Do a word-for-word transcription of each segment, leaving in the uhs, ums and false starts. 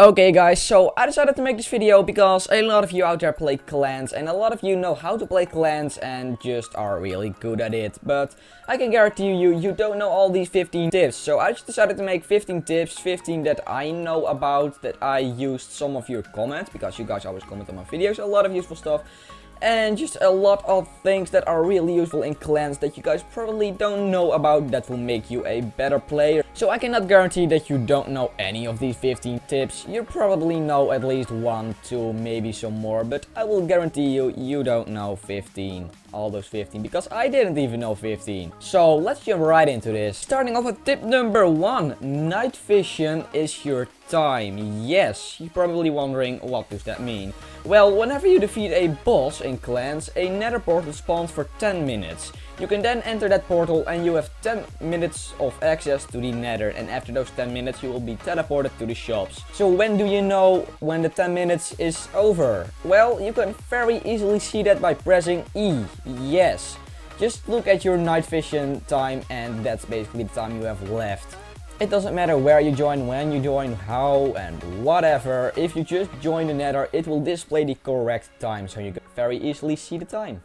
Okay guys, so I decided to make this video because a lot of you out there play Clans and a lot of you know how to play Clans and just are really good at it. But I can guarantee you, you don't know all these fifteen tips. So I just decided to make fifteen tips, fifteen that I know about, that I used some of your comments, because you guys always comment on my videos, a lot of useful stuff. And just a lot of things that are really useful in Clans that you guys probably don't know about, that will make you a better player. So I cannot guarantee that you don't know any of these fifteen tips. You probably know at least one, two, maybe some more. But I will guarantee you, you don't know fifteen. All those fifteen, because I didn't even know fifteen. So let's jump right into this. Starting off with tip number one. Night vision is your time. Yes, you're probably wondering, what does that mean? Well, whenever you defeat a boss in Clans, a nether portal spawns for ten minutes. You can then enter that portal and you have ten minutes of access to the nether. And after those ten minutes, you will be teleported to the shops. So when do you know when the ten minutes is over? Well, you can very easily see that by pressing E. Yes, just look at your night vision time, and that's basically the time you have left. It doesn't matter where you join, when you join, how, and whatever. If you just join the nether, it will display the correct time, so you can very easily see the time.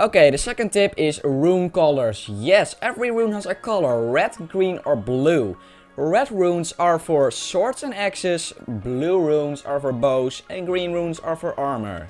Okay, the second tip is rune colors. Yes, every rune has a color, red, green or blue. Red runes are for swords and axes, blue runes are for bows, and green runes are for armor.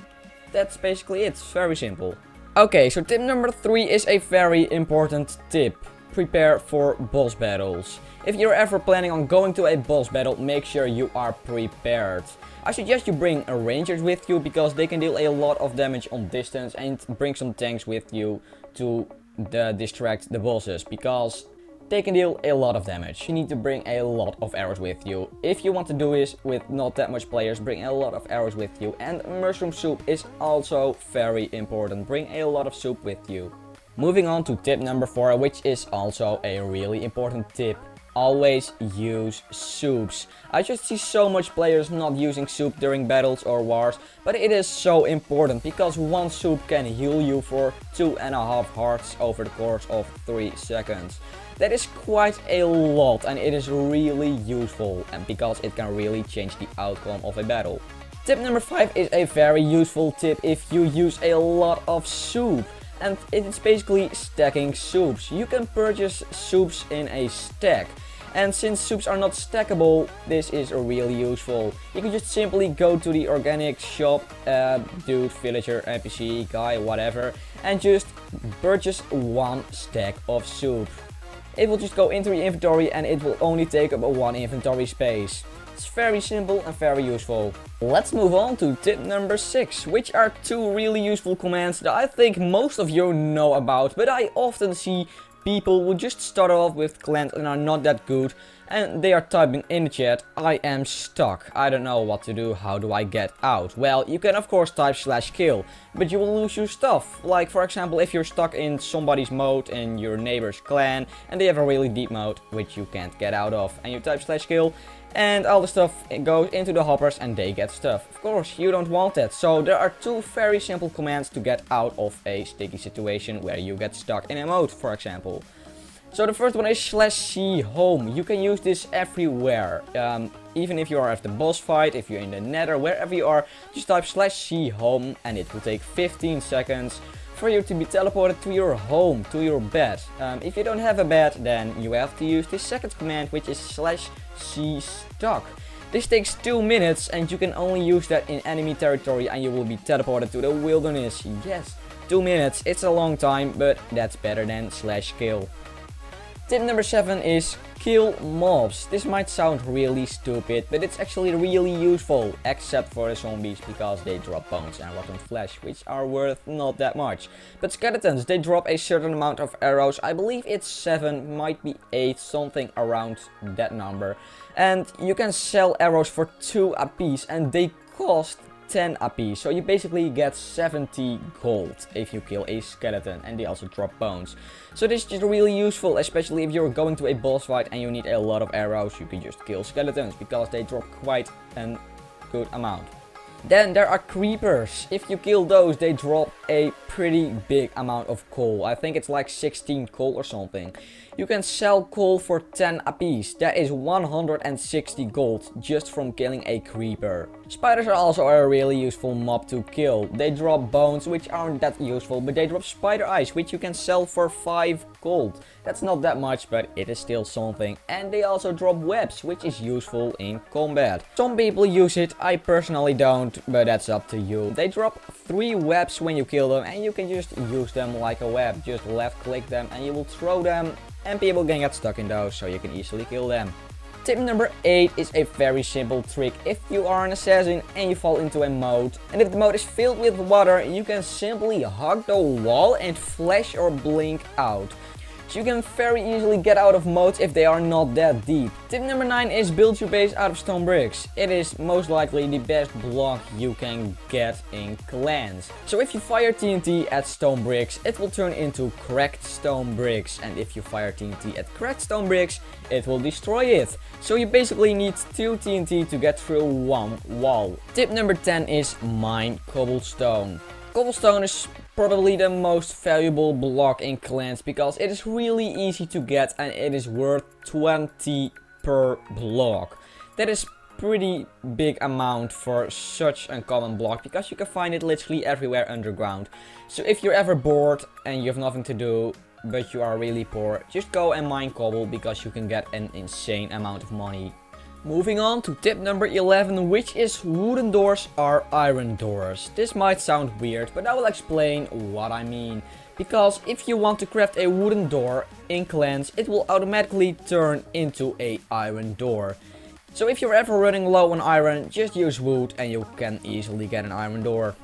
That's basically it, it's very simple. Okay, so tip number three is a very important tip. Prepare for boss battles. If you're ever planning on going to a boss battle, make sure you are prepared. I suggest you bring rangers with you, because they can deal a lot of damage on distance, and bring some tanks with you to the, distract the bosses, because they can deal a lot of damage. You need to bring a lot of arrows with you. If you want to do this with not that much players, bring a lot of arrows with you. And mushroom soup is also very important. Bring a lot of soup with you. Moving on to tip number four, which is also a really important tip. Always use soups. I just see so much players not using soup during battles or wars, but it is so important, because one soup can heal you for two and a half hearts over the course of three seconds. That is quite a lot, and it is really useful, and because it can really change the outcome of a battle. Tip number five is a very useful tip if you use a lot of soup. And it's basically stacking soups. You can purchase soups in a stack. And since soups are not stackable, this is really useful. You can just simply go to the organic shop, uh, dude, villager, N P C, guy, whatever, and just purchase one stack of soup. It will just go into the inventory, and it will only take up one inventory space. It's very simple and very useful. Let's move on to tip number six, which are two really useful commands that I think most of you know about, but I often see people who just start off with Clans and are not that good, and they are typing in the chat, I am stuck, I don't know what to do, how do I get out? Well, you can of course type slash kill, but you will lose your stuff. Like for example, if you're stuck in somebody's mode, in your neighbor's clan, and they have a really deep mode, which you can't get out of, and you type slash kill, and all the stuff goes into the hoppers and they get stuff. Of course, you don't want that. So there are two very simple commands to get out of a sticky situation where you get stuck in a mode, for example. So the first one is slash C home. You can use this everywhere. Um, even if you are at the boss fight, if you're in the nether, wherever you are, just type slash C home, and it will take fifteen seconds for you to be teleported to your home, to your bed. Um, if you don't have a bed, then you have to use this second command, which is slash C stuck. This takes two minutes, and you can only use that in enemy territory, and you will be teleported to the wilderness. Yes, two minutes, it's a long time, but that's better than slash kill. Tip number seven is kill mobs. This might sound really stupid, but it's actually really useful, except for the zombies, because they drop bones and rotten flesh, which are worth not that much. But skeletons, they drop a certain amount of arrows. I believe it's seven, might be eight, something around that number. And you can sell arrows for two apiece, and they cost ten apiece, so you basically get seventy gold if you kill a skeleton, and they also drop bones. So this is just really useful, especially if you're going to a boss fight and you need a lot of arrows. You can just kill skeletons, because they drop quite a good amount. Then there are creepers. If you kill those, they drop a pretty big amount of coal. I think it's like sixteen coal or something. You can sell coal for ten apiece. That is one hundred sixty gold just from killing a creeper. Spiders are also a really useful mob to kill. They drop bones, which aren't that useful, but they drop spider eyes, which you can sell for five gold. That's not that much, but it is still something. And they also drop webs, which is useful in combat. Some people use it, I personally don't, but that's up to you. They drop three webs when you kill them, and you can just use them like a web. Just left click them and you will throw them, and people can get stuck in those, so you can easily kill them. Tip number eight is a very simple trick. If you are an assassin and you fall into a moat, and if the moat is filled with water, you can simply hug the wall and flash or blink out. So you can very easily get out of moats if they are not that deep. Tip number nine is build your base out of stone bricks. It is most likely the best block you can get in Clans. So if you fire T N T at stone bricks, it will turn into cracked stone bricks. And if you fire T N T at cracked stone bricks, it will destroy it. So you basically need two T N T to get through one wall. Tip number ten is mine cobblestone. Cobblestone is probably the most valuable block in Clans because it is really easy to get and it is worth twenty per block. That is pretty big amount for such a common block because you can find it literally everywhere underground. So if you're ever bored and you have nothing to do but you are really poor, just go and mine cobble because you can get an insane amount of money. Moving on to tip number eleven, which is wooden doors are iron doors. This might sound weird, but I will explain what I mean. Because if you want to craft a wooden door in Clans, it will automatically turn into a iron door. So if you're ever running low on iron, just use wood and you can easily get an iron door.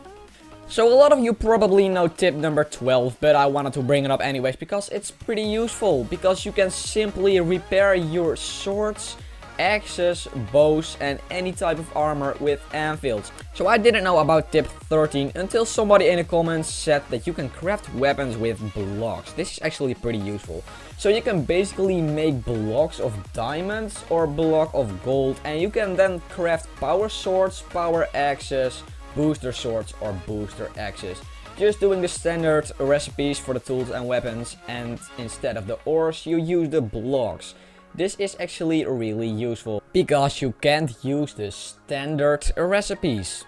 So a lot of you probably know tip number twelve, but I wanted to bring it up anyways because it's pretty useful. Because you can simply repair your swords, axes, bows and any type of armor with anvils. So I didn't know about tip thirteen until somebody in the comments said that you can craft weapons with blocks. This is actually pretty useful. So you can basically make blocks of diamonds or block of gold, and you can then craft power swords, power axes, booster swords or booster axes. Just doing the standard recipes for the tools and weapons, and instead of the ores you use the blocks. This is actually really useful, because you can't use the standard recipes.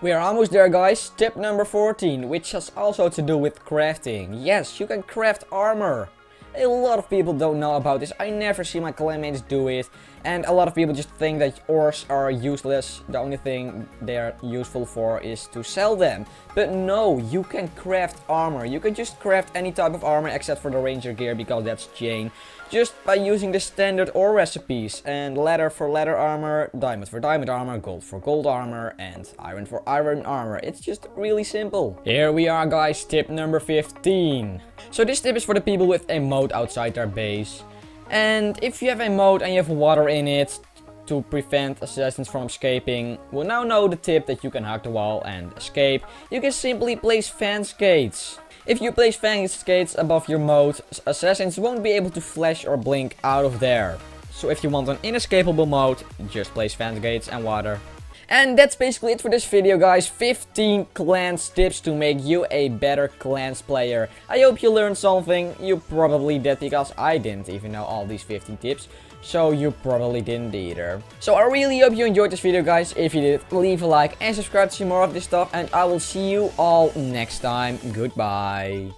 We are almost there, guys. Tip number fourteen, which has also to do with crafting. Yes, you can craft armor. A lot of people don't know about this. I never see my clanmates do it. And a lot of people just think that ores are useless. The only thing they're useful for is to sell them. But no, you can craft armor. You can just craft any type of armor except for the ranger gear because that's chain. Just by using the standard ore recipes. And leather for leather armor, diamond for diamond armor, gold for gold armor, and iron for iron armor. It's just really simple. Here we are, guys. Tip number fifteen. So this tip is for the people with a moat outside their base. And if you have a moat and you have water in it to prevent assassins from escaping, we'll now know the tip that you can hug the wall and escape. You can simply place fence gates. If you place fence gates above your moat, assassins won't be able to flash or blink out of there. So if you want an inescapable moat, just place fence gates and water. And that's basically it for this video, guys. fifteen Clans tips to make you a better Clans player. I hope you learned something. You probably did, because I didn't even know all these fifteen tips. So you probably didn't either. So I really hope you enjoyed this video, guys. If you did, leave a like and subscribe to see more of this stuff. And I will see you all next time. Goodbye.